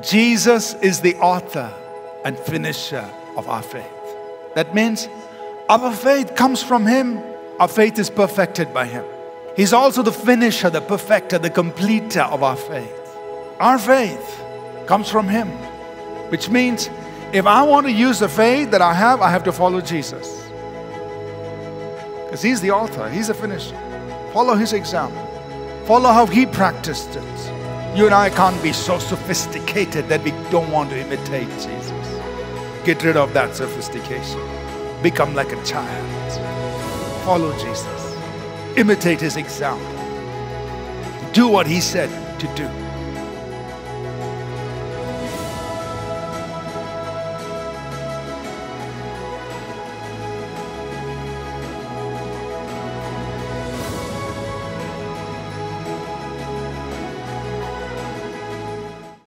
Jesus is the author and finisher of our faith. That means our faith comes from Him. Our faith is perfected by Him. He's also the finisher, the perfecter, the completer of our faith. Our faith comes from Him, which means if I want to use the faith that I have to follow Jesus. Because He's the author, He's the finisher. Follow His example. Follow how He practiced it. You and I can't be so sophisticated that we don't want to imitate Jesus. Get rid of that sophistication. Become like a child. Follow Jesus. Imitate His example. Do what He said to do.